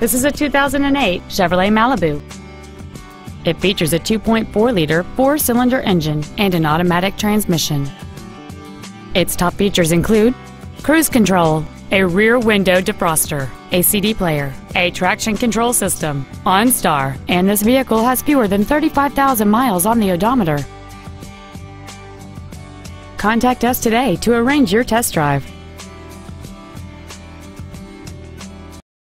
This is a 2008 Chevrolet Malibu. It features a 2.4-liter four-cylinder engine and an automatic transmission. Its top features include cruise control, a rear window defroster, a CD player, a traction control system, OnStar, and this vehicle has fewer than 35,000 miles on the odometer. Contact us today to arrange your test drive.